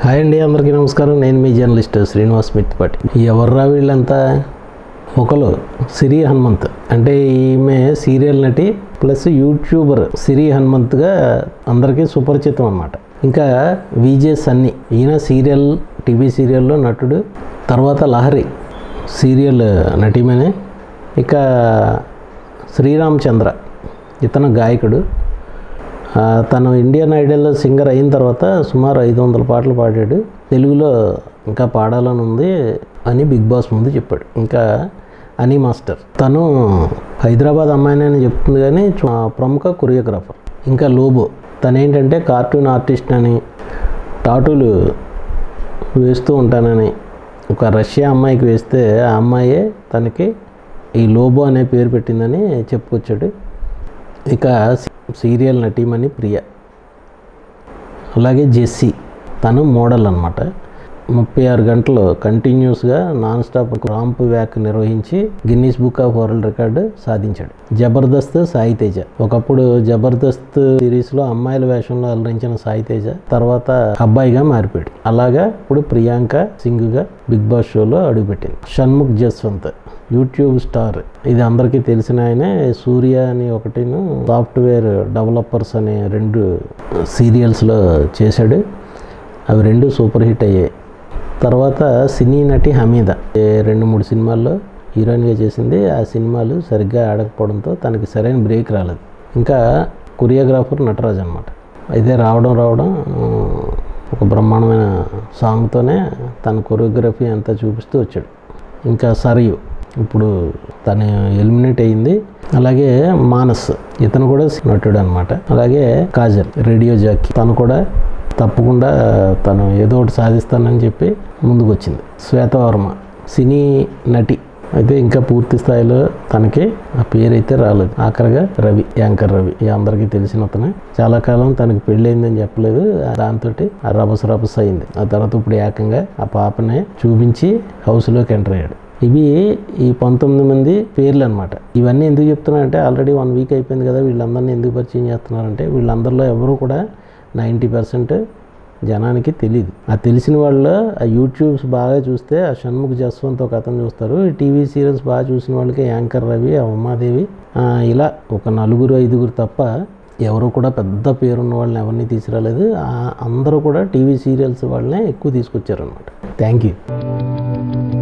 Hi అండి, అందరికీ నమస్కారం. నేను మీ జర్నలిస్ట్ శ్రీనివాస్ మిత్తిపాటి. ఎవర్రా వీళ్ళంతా? ఒకరు సిరి హనుమంత్, అంటే ఈమె సీరియల్ నటి ప్లస్ యూట్యూబర్. సిరి హనుమంత్గా అందరికీ సుపరిచితం అన్నమాట. ఇంకా విజే సన్నీ, ఈయన సీరియల్ టీవీ సీరియల్లో నటుడు. తర్వాత లహరి సీరియల్ నటీమనే. ఇక శ్రీరామ్ చంద్ర, ఇతను గాయకుడు. తను ఇండియన్ ఐడల్ సింగర్ అయిన తర్వాత సుమారు 500 పాటలు పాడాడు. తెలుగులో ఇంకా పాడాలని ఉంది అని బిగ్ బాస్ ముందు చెప్పాడు. ఇంకా అనీ మాస్టర్, తను హైదరాబాద్ అమ్మాయినని చెప్తుంది కానీ ప్రముఖ కొరియోగ్రాఫర్. ఇంకా లోబో, తనేంటంటే కార్టూన్ ఆర్టిస్ట్ అని, టాటూలు వేస్తూ ఉంటానని. ఒక రష్యా అమ్మాయికి వేస్తే ఆ అమ్మాయే తనకి ఈ లోబో అనే పేరు పెట్టిందని చెప్పుకొచ్చాడు. ఇక సీరియల్ నటీమణి ప్రియ, అలాగే జెస్సీ, తను మోడల్ అనమాట. 36 గంటలు కంటిన్యూస్గా నాన్ స్టాప్ రాంప్ వ్యాక్ నిర్వహించి Guinness book of world record సాధించాడు. జబర్దస్త్ సాయి తేజ, ఒకప్పుడు జబర్దస్త్ సిరీస్లో అమ్మాయిల వేషంలో అలరించిన సాయి తేజ తర్వాత అబ్బాయిగా మారిపోయాడు. అలాగా ఇప్పుడు ప్రియాంక సింగ్గా బిగ్ బాస్ షోలో అడుగుపెట్టింది. షణ్ముఖ్ జస్వంత్, యూట్యూబ్ స్టార్, ఇది అందరికీ తెలిసిన ఆయనే. సూర్య అని ఒకటిను, సాఫ్ట్వేర్ డెవలపర్స్ అనే 2 సీరియల్స్లో చేశాడు. అవి 2 సూపర్ హిట్ అయ్యాయి. తర్వాత సినీ నటి హమీద, 2-3 సినిమాల్లో హీరోయిన్గా చేసింది. ఆ సినిమాలు సరిగ్గా ఆడకపోవడంతో తనకి సరైన బ్రేక్ రాలేదు. ఇంకా కొరియోగ్రాఫర్ నటరాజ్ అన్నమాట. అయితే రావడం ఒక బ్రహ్మాండమైన సాంగ్తోనే తన కొరియోగ్రఫీ అంతా చూపిస్తూ వచ్చాడు. ఇంకా సరియు, ఇప్పుడు తను ఎలిమినేట్ అయ్యింది. అలాగే మానస్, ఇతను కూడా నటుడు అనమాట. అలాగే కాజల్, రేడియో జాకీ, తను కూడా తప్పకుండా తను ఏదో ఒకటి సాధిస్తానని చెప్పి ముందుకు వచ్చింది. శ్వేతవర్మ, సినీ నటి. అయితే ఇంకా పూర్తి స్థాయిలో తనకి ఆ పేరైతే రాలేదు. ఆఖరిగా రవి, యాంకర్ రవి, అందరికీ తెలిసిన అతనే. చాలా కాలం తనకి పెళ్ళయిందని చెప్పలేదు, దాంతో రభస అయింది. ఆ తర్వాత ఇప్పుడు ఏకంగా ఆ పాపనే చూపించి హౌస్లోకి ఎంటర్ అయ్యాడు. ఇవి ఈ 19 మంది పేర్లు అనమాట. ఇవన్నీ ఎందుకు చెప్తున్నానంటే, ఆల్రెడీ 1 వీక్ అయిపోయింది కదా, వీళ్ళందరినీ ఎందుకు పరిచయం చేస్తున్నారంటే, వీళ్ళందరిలో ఎవరు కూడా 90% జనానికి తెలియదు. ఆ తెలిసిన వాళ్ళు ఆ యూట్యూబ్స్ బాగా చూస్తే ఆ షణ్ముఖ్ జస్వంత్ ఒక అతను చూస్తారు. ఈ టీవీ సీరియల్స్ బాగా చూసిన వాళ్ళకి యాంకర్ రవి, ఉమాదేవి, ఇలా ఒక 4-5 తప్ప ఎవరు కూడా పెద్ద పేరున్న వాళ్ళని ఎవరిని తీసుకురాలేదు. అందరూ కూడా టీవీ సీరియల్స్ వాళ్ళనే ఎక్కువ తీసుకొచ్చారనమాట. Thank you.